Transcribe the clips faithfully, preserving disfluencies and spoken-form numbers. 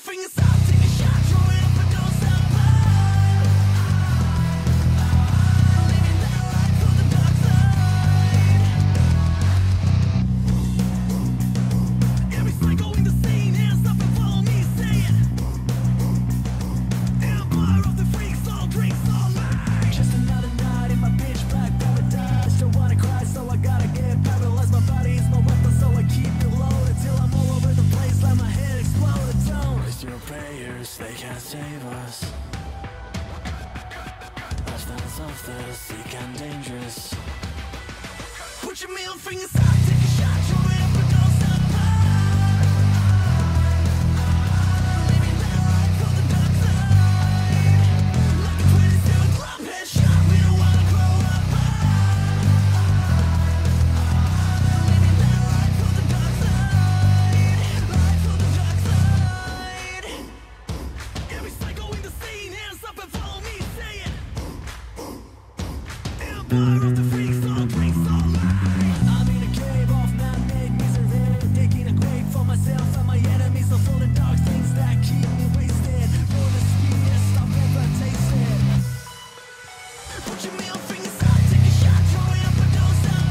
fingers up, take a shot, throw it up and don't stop. Oh, oh, living that life on the dark side. Every psycho in the scene, hands up and follow me, say it. Empire of the freaks, all drinks, all mine. Just another night in my pitch black paradise. Don't wanna cry, so I gotta get paralyzed. My body is my weapon, so I keep it loaded till I'm all over the place, let my head. Your prayers, they can't save us. Lifetimes of the sick and dangerous. Put your middle fingers up, take a shot, throw it up and don't stop. Living that life on the dark side. Like a twenty-seven club headshot, we don't wanna grow up. Living that life on the dark side. Life on the dark side. Empire of the freaks, all drinks, all mine. I'm in a cave of man-made misery, taking a grave for myself and my enemies. Of all the dark things that keep me wasted, for the sweetest I've ever tasted. Put your middle fingers up, take a shot, throw it up and don't stop.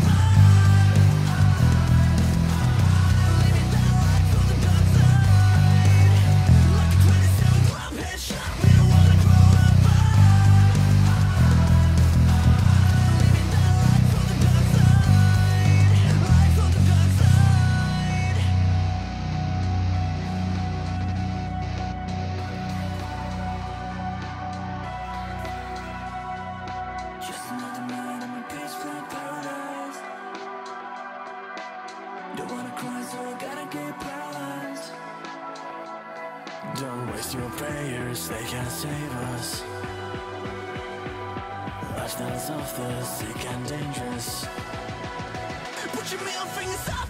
Living that life on the dark side. Like a twenty-seven club headshot, we don't wanna grow up. Don't wanna cry, so I gotta get paralyzed. Don't waste your prayers, they can't save us. Lifestyles of the sick and dangerous. Put your middle fingers up.